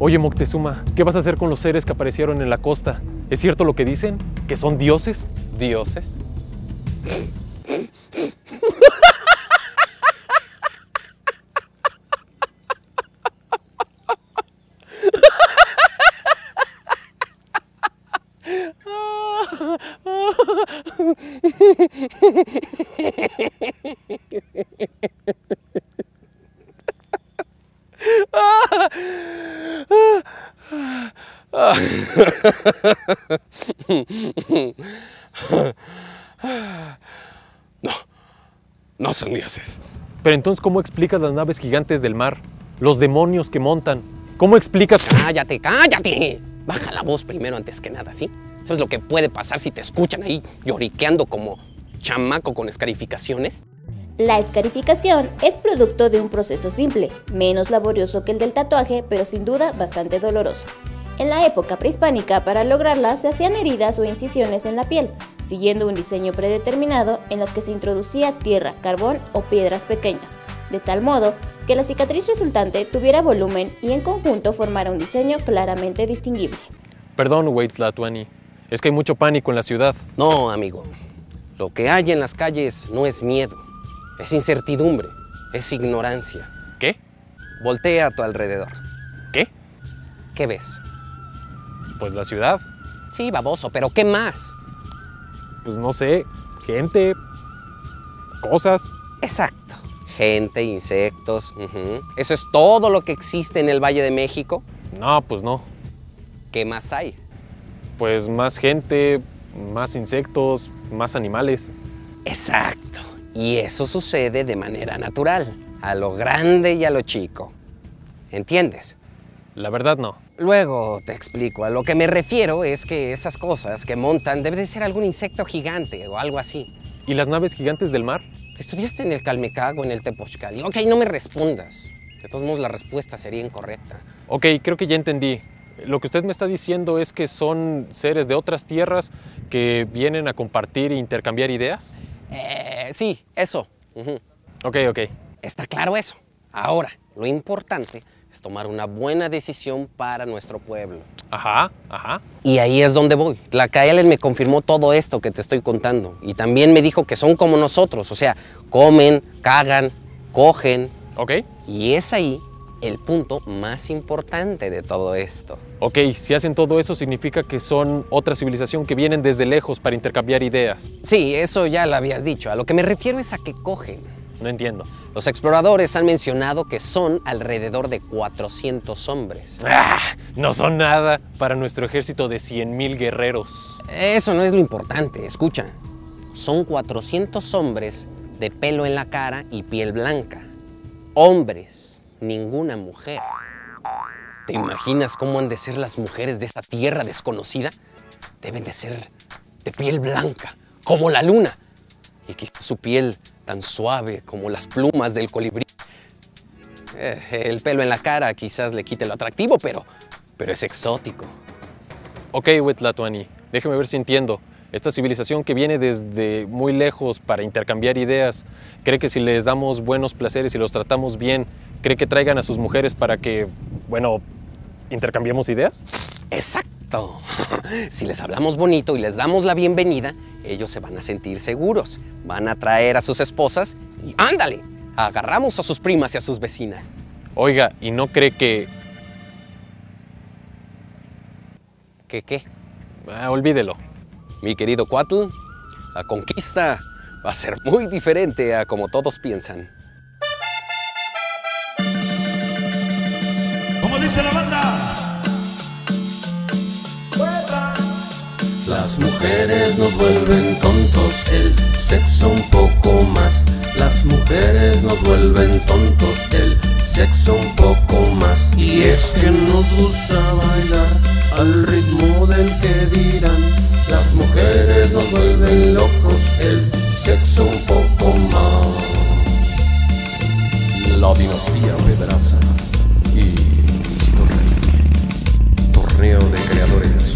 Oye, Moctezuma, ¿qué vas a hacer con los seres que aparecieron en la costa? ¿Es cierto lo que dicen? ¿Que son dioses? ¿Dioses? No son dioses. Pero entonces, ¿cómo explicas las naves gigantes del mar? Los demonios que montan. ¿Cómo explicas? ¡Cállate, cállate! Baja la voz primero antes que nada, ¿sí? ¿Sabes lo que puede pasar si te escuchan ahí lloriqueando como chamaco con escarificaciones? La escarificación es producto de un proceso simple, menos laborioso que el del tatuaje, pero sin duda bastante doloroso. En la época prehispánica, para lograrla, se hacían heridas o incisiones en la piel, siguiendo un diseño predeterminado en las que se introducía tierra, carbón o piedras pequeñas, de tal modo que la cicatriz resultante tuviera volumen y en conjunto formara un diseño claramente distinguible. Perdón, Waitlatuani, es que hay mucho pánico en la ciudad. No, amigo. Lo que hay en las calles no es miedo, es incertidumbre, es ignorancia. ¿Qué? Voltea a tu alrededor. ¿Qué? ¿Qué ves? Pues la ciudad. Sí, baboso, ¿pero qué más? Pues no sé, gente, cosas. Exacto. Gente, insectos, ¿Eso es todo lo que existe en el Valle de México? No, pues no. ¿Qué más hay? Pues más gente, más insectos, más animales. Exacto. Y eso sucede de manera natural, a lo grande y a lo chico. ¿Entiendes? La verdad no. Luego te explico. A lo que me refiero es que esas cosas que montan debe de ser algún insecto gigante o algo así. ¿Y las naves gigantes del mar? ¿Estudiaste en el Calmecac o en el Tepochcali? Ok, no me respondas. De todos modos, la respuesta sería incorrecta. Ok, creo que ya entendí. Lo que usted me está diciendo es que son seres de otras tierras que vienen a compartir e intercambiar ideas. Sí, eso. Ok. Está claro eso. Ahora, lo importante es tomar una buena decisión para nuestro pueblo. Ajá. Y ahí es donde voy. La Kayales me confirmó todo esto que te estoy contando. Y también me dijo que son como nosotros. O sea, comen, cagan, cogen. Ok. Y es ahí el punto más importante de todo esto. Ok, si hacen todo eso significa que son otra civilización que vienen desde lejos para intercambiar ideas. Sí, eso ya lo habías dicho. A lo que me refiero es a que cogen. No entiendo. Los exploradores han mencionado que son alrededor de 400 hombres. No son nada para nuestro ejército de 100,000 guerreros. Eso no es lo importante, escucha. Son 400 hombres de pelo en la cara y piel blanca. Hombres, ninguna mujer. ¿Te imaginas cómo han de ser las mujeres de esta tierra desconocida? Deben de ser de piel blanca, como la luna. Y quizá su piel tan suave como las plumas del colibrí. El pelo en la cara quizás le quite lo atractivo, pero es exótico. Ok, Waitlatuani, déjeme ver si entiendo. Esta civilización que viene desde muy lejos para intercambiar ideas, ¿cree que si les damos buenos placeres y los tratamos bien, cree que traigan a sus mujeres para que, bueno, intercambiemos ideas? Exacto. Si les hablamos bonito y les damos la bienvenida, ellos se van a sentir seguros, van a traer a sus esposas y ¡ándale! Agarramos a sus primas y a sus vecinas. Oiga, ¿y no cree que...? ¿Qué qué? Olvídelo. Mi querido Cuatu, la conquista va a ser muy diferente a como todos piensan. ¿Cómo dice la banda? Las mujeres nos vuelven tontos, el sexo un poco más. Las mujeres nos vuelven tontos, el sexo un poco más. Y es que nos gusta bailar al ritmo del que dirán. Las mujeres nos vuelven locos, el sexo un poco más. La dinastía Pedraza y Luisito Rey, torneo de creadores.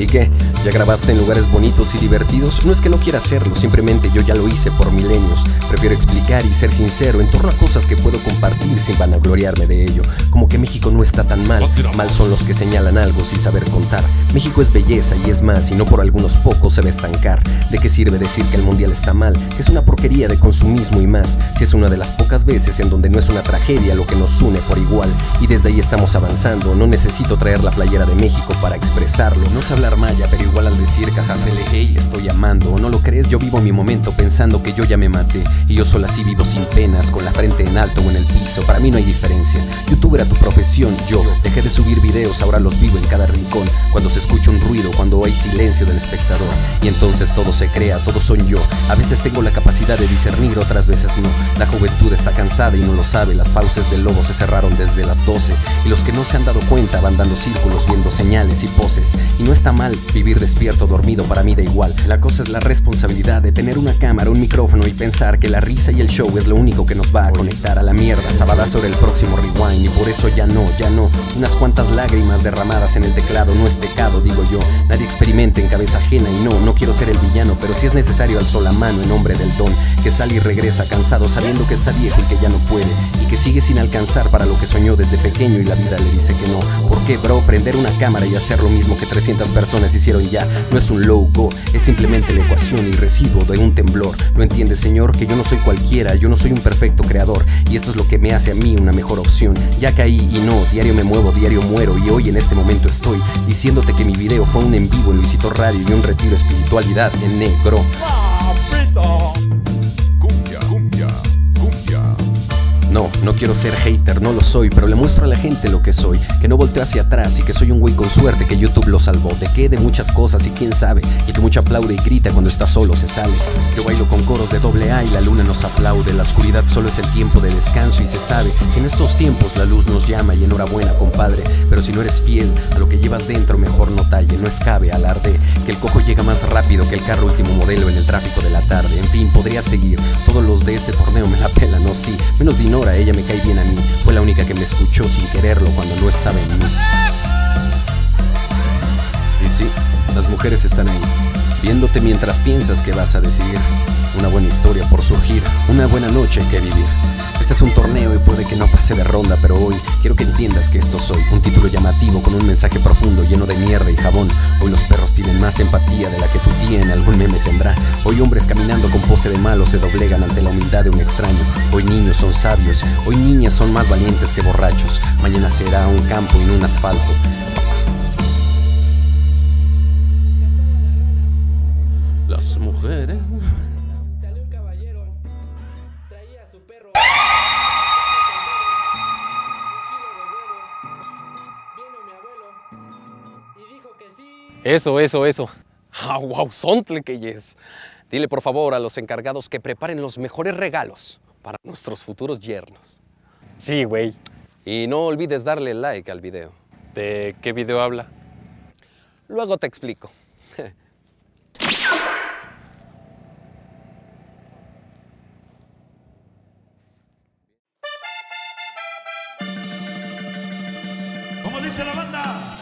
¿Y qué? ¿Ya grabaste en lugares bonitos y divertidos? No es que no quiera hacerlo, simplemente yo ya lo hice por milenios. Prefiero explicar y ser sincero en torno a cosas que puedo compartir sin vanagloriarme de ello. Como que México no está tan mal, mal son los que señalan algo sin saber contar. México es belleza y es más, y no por algunos pocos se va a estancar. ¿De qué sirve decir que el mundial está mal? Que es una porquería de consumismo y más, si es una de las pocas veces en donde no es una tragedia lo que nos une por igual. Y desde ahí estamos avanzando, no necesito traer la playera de México para expresarlo. No sé hablar maya, pero igual al decir cajas LG estoy amando, ¿o no lo crees? Yo vivo mi momento pensando que yo ya me maté, y yo solo así vivo sin penas, con la frente en alto o en el piso, para mí no hay diferencia. YouTube era tu profesión, yo dejé de subir videos, ahora los vivo en cada rincón, cuando se escucha un ruido, cuando hay silencio del espectador, y entonces todo se crea, todo soy yo. A veces tengo la capacidad de discernir, otras veces no. La juventud está cansada y no lo sabe, las fauces del lobo se cerraron desde las 12, y los que no se han dado cuenta van dando círculos, viendo señales y poses, y no está mal vivir despierto o dormido, para mí da igual. La cosa es la responsabilidad de tener una cámara, un micrófono y pensar que la risa y el show es lo único que nos va a conectar a la mierda. Sabadazo sobre el próximo rewind, y por eso ya no. Unas cuantas lágrimas derramadas en el teclado no es pecado, digo yo. Nadie experimenta en cabeza ajena, y no quiero ser el villano, pero si es necesario alzo la mano en nombre del don, que sale y regresa cansado sabiendo que está viejo y que ya no puede, y que sigue sin alcanzar para lo que soñó desde pequeño y la vida le dice que no. ¿Por qué, bro? Prender una cámara y hacer lo mismo que 300 personas hicieron ya no es un low-go, es simplemente la ecuación y residuo de un temblor. ¿No entiende, señor? Que yo no soy cualquiera, yo no soy un perfecto creador, y esto es lo que me hace a mí una mejor opción. Ya caí y no, diario me muevo, diario muero, y hoy en este momento estoy diciéndote que mi video fue un en vivo en Luisito Radio y un retiro espiritualidad en negro. No quiero ser hater, no lo soy, pero le muestro a la gente lo que soy, que no volteo hacia atrás y que soy un güey con suerte, que YouTube lo salvó, de qué, de muchas cosas y quién sabe, y que mucho aplaude y grita cuando está solo, se sale. Yo bailo con coros de AA y la luna nos aplaude, la oscuridad solo es el tiempo de descanso y se sabe que en estos tiempos la luz nos llama y enhorabuena, compadre, pero si no eres fiel a lo que llevas dentro, mejor no talle, no escabe, alarde, que el cojo llega más rápido que el carro último modelo en el tráfico de la tarde. En fin, podría seguir, todos los de este torneo me la pelan, no, sí, menos Dinora. Ella me cae bien a mí, fue la única que me escuchó sin quererlo cuando no estaba en mí. Y sí, las mujeres están ahí, viéndote mientras piensas que vas a decidir. Una buena historia por surgir, una buena noche que vivir. Este es un torneo y puede que no pase de ronda, pero hoy quiero que entiendas que esto soy. Un título llamativo con un mensaje profundo lleno de mierda y jabón. Hoy los perros tienen más empatía de la que tu tía en algún meme tendrá. Hoy hombres caminando con pose de malo se doblegan ante la humildad de un extraño. Hoy niños son sabios, hoy niñas son más valientes que borrachos. Mañana será un campo y no un asfalto. Las mujeres... Eso. ¡Ah, wow! ¡Sontle que yes! Dile por favor a los encargados que preparen los mejores regalos para nuestros futuros yernos. Sí, güey. Y no olvides darle like al video. ¿De qué video habla? Luego te explico. ¿Cómo dice la banda?